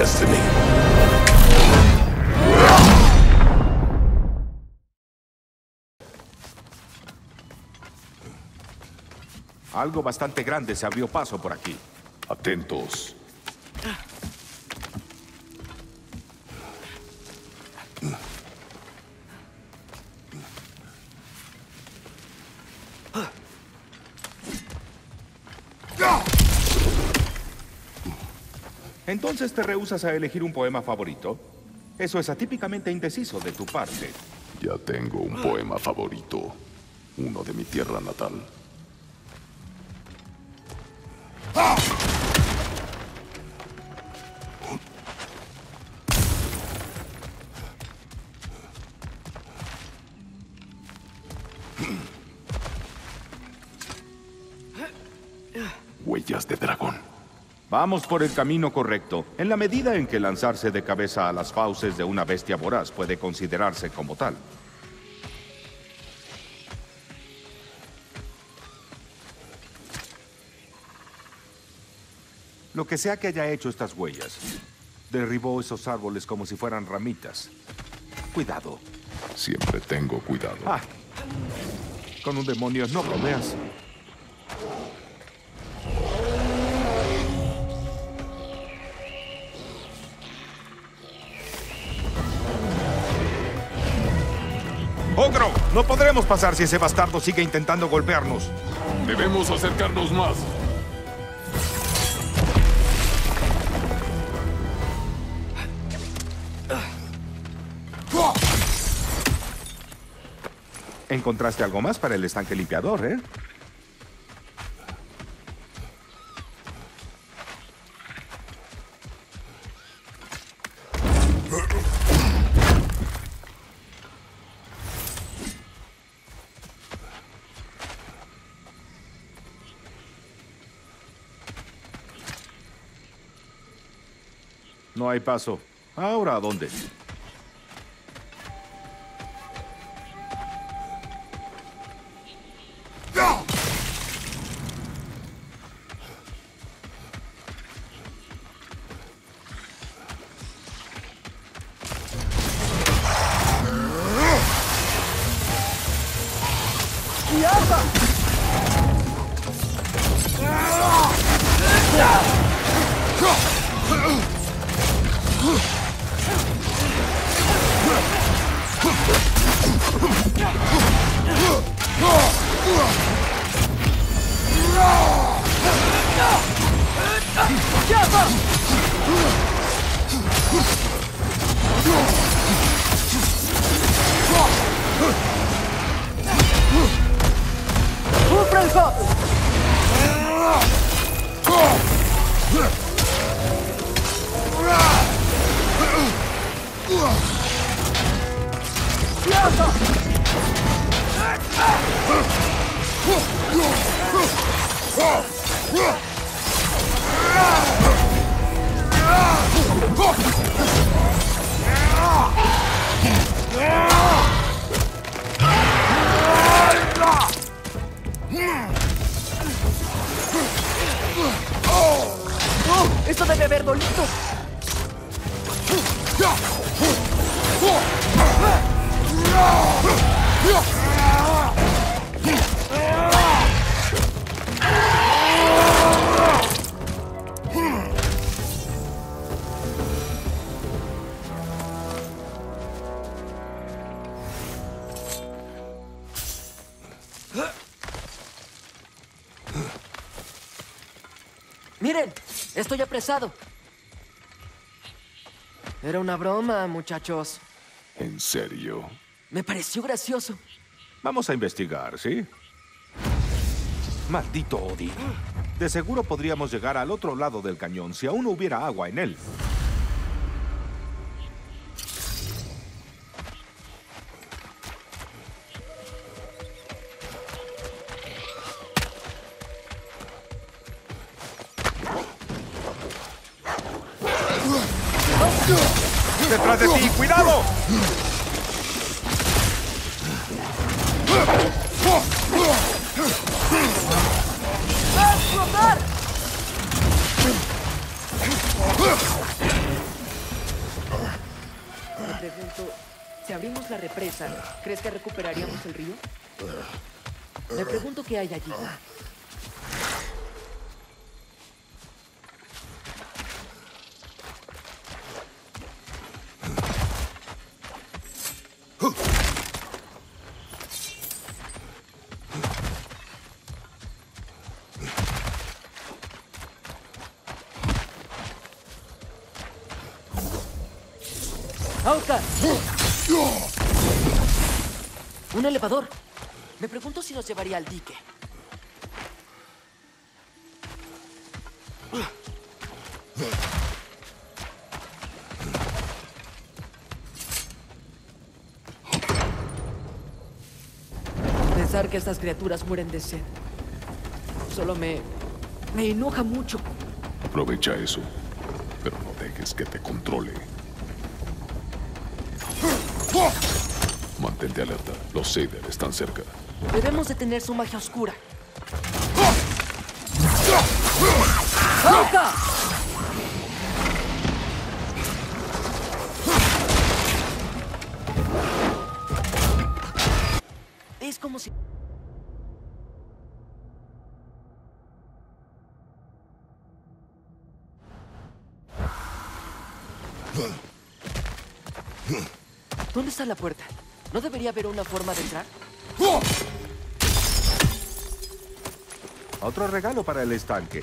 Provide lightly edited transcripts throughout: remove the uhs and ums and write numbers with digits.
destiny. Algo bastante grande se abrió paso por aquí. Atentos. Entonces te rehusas a elegir un poema favorito. Eso es atípicamente indeciso de tu parte. Ya tengo un poema favorito. Uno de mi tierra natal. Huellas de dragón. Vamos por el camino correcto. En la medida en que lanzarse de cabeza a las fauces de una bestia voraz puede considerarse como tal. Lo que sea que haya hecho estas huellas, derribó esos árboles como si fueran ramitas. Cuidado. Siempre tengo cuidado. Ah, con un demonio no bromeas. ¡Ogro! No podremos pasar si ese bastardo sigue intentando golpearnos. Debemos acercarnos más. ¿Encontraste algo más para el estanque limpiador, eh? No hay paso. ¿Ahora a dónde? Esto debe haber dolido. Miren, estoy apresado. Era una broma, muchachos. ¿En serio? Me pareció gracioso. Vamos a investigar, ¿sí? Maldito Odín. De seguro podríamos llegar al otro lado del cañón si aún no hubiera agua en él. ¡Detrás de ti! ¡Cuidado! ¡Va a explotar! tanto, si abrimos la represa, ¿crees que recuperaríamos el río? Me pregunto qué hay allí. ¡Un elevador! Me pregunto si nos llevaría al dique. Pensar que estas criaturas mueren de sed. Solo me enoja mucho. Aprovecha eso, pero no dejes que te controle. Mantente alerta. Los Seider están cerca. Debemos detener su magia oscura. ¡Salta! Es como si... ¿Dónde está la puerta? ¿No debería haber una forma de entrar? Otro regalo para el estanque.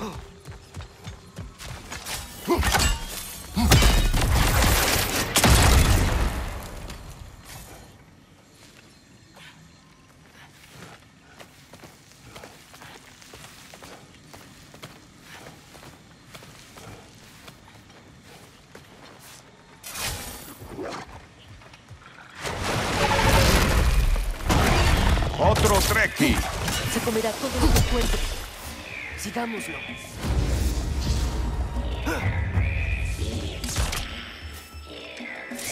Otro Dreki. Se comerá todo lo que encuentre. Sigámoslo.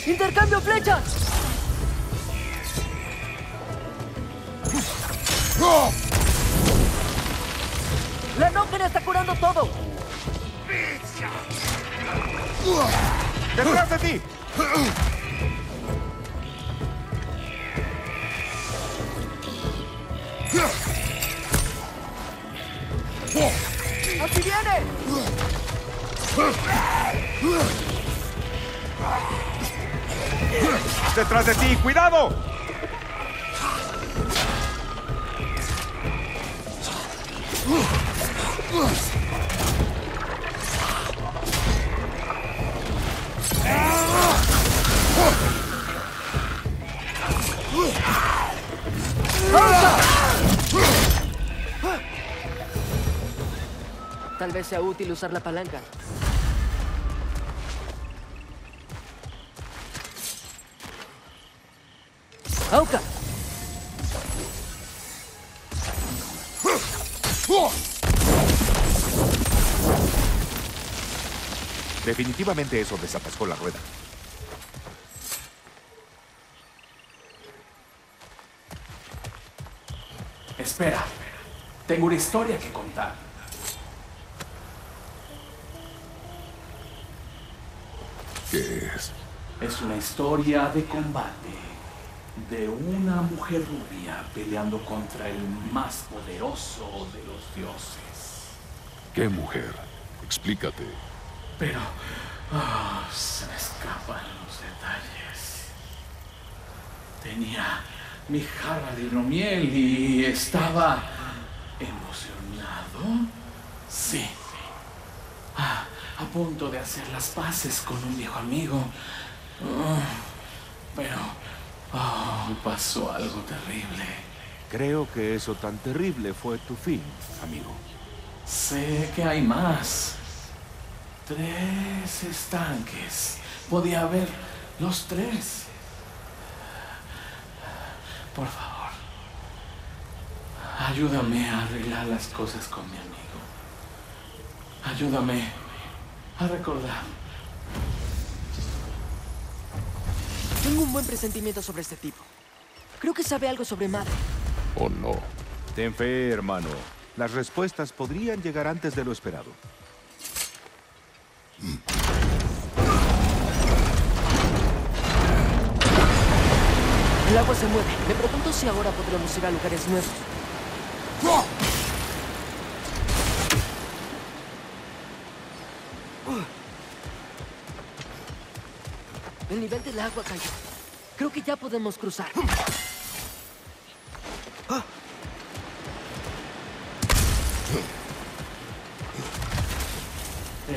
¡Intercambio flechas! ¡La nóquera está curando todo! ¡Detrás de ti! ¡Aquí viene! ¡Detrás de ti! ¡Cuidado! Tal vez sea útil usar la palanca. ¡Auka! Definitivamente eso desatascó la rueda. Espera, tengo una historia que contar. ¿Qué es? Es una historia de combate de una mujer rubia peleando contra el más poderoso de los dioses. ¿Qué mujer? Explícate. Pero... se me escapan los detalles. Tenía mi jarra de hidromiel y estaba... ¿emocionado? Sí. A punto de hacer las paces con un viejo amigo. Pero... pasó algo terrible. Creo que eso tan terrible fue tu fin, amigo. Sé que hay más. 3 estanques. Podía haber los 3. Por favor, ayúdame a arreglar las cosas con mi amigo. Ayúdame a recordar. Tengo un buen presentimiento sobre este tipo. Creo que sabe algo sobre madre. Oh, no. Ten fe, hermano. Las respuestas podrían llegar antes de lo esperado. El agua se mueve. Me pregunto si ahora podremos ir a lugares nuevos. El nivel del agua cayó. Creo que ya podemos cruzar.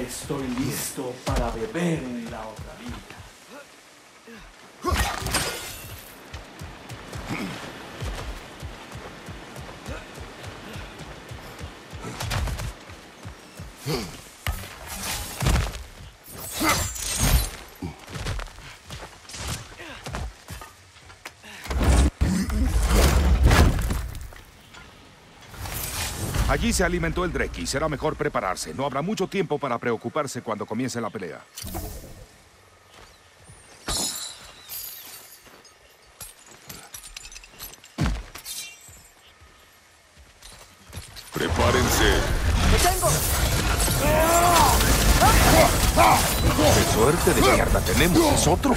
Estoy listo para beber en la otra vida. Allí se alimentó el Dreki. Será mejor prepararse. No habrá mucho tiempo para preocuparse cuando comience la pelea. ¡Prepárense! ¡Me tengo! ¡Qué suerte de mierda tenemos! ¡Es otro!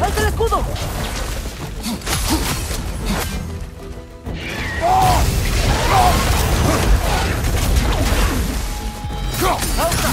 ¡Alza el escudo! ¡Alza!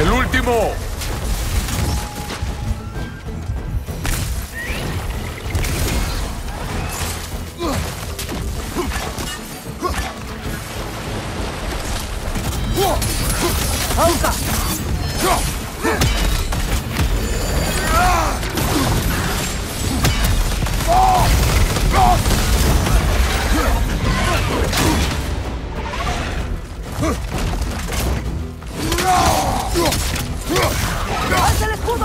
¡El último! ¡Alza! ¡Alza el escudo!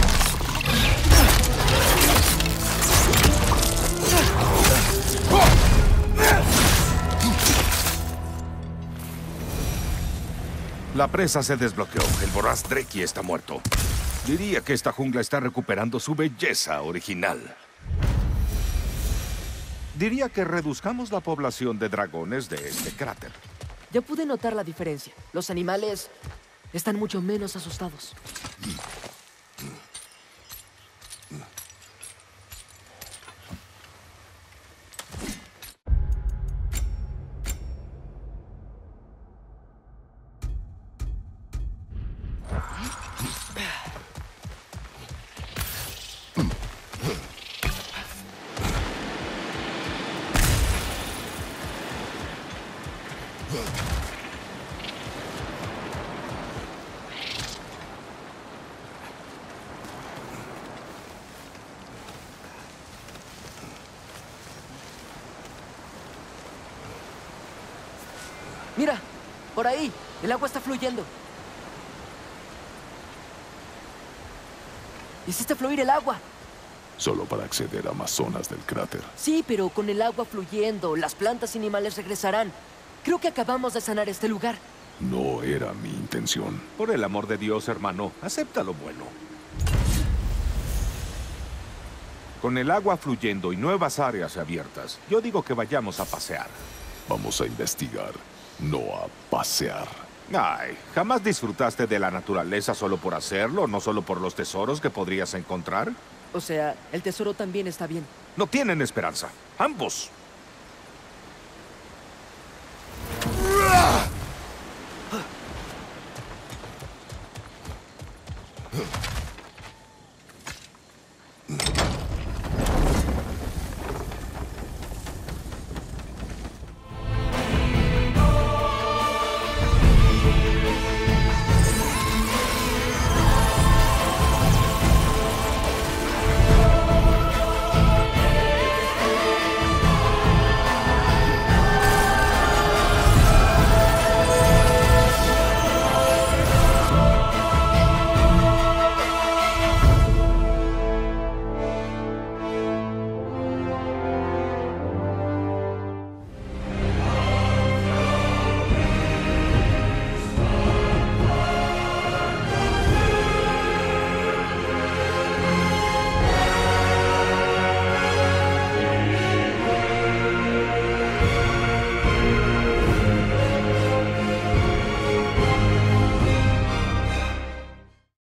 La presa se desbloqueó. El voraz Dreki está muerto. Diría que esta jungla está recuperando su belleza original. Diría que reduzcamos la población de dragones de este cráter. Ya pude notar la diferencia. Los animales están mucho menos asustados. Mira, por ahí, el agua está fluyendo. Hiciste fluir el agua. Solo para acceder a más zonas del cráter. Sí, pero con el agua fluyendo, las plantas y animales regresarán. Creo que acabamos de sanar este lugar. No era mi intención. Por el amor de Dios, hermano, acepta lo bueno. Con el agua fluyendo y nuevas áreas abiertas, yo digo que vayamos a pasear. Vamos a investigar, no a pasear. Ay, ¿jamás disfrutaste de la naturaleza solo por hacerlo, no solo por los tesoros que podrías encontrar? O sea, el tesoro también está bien. No tienen esperanza. Ambos.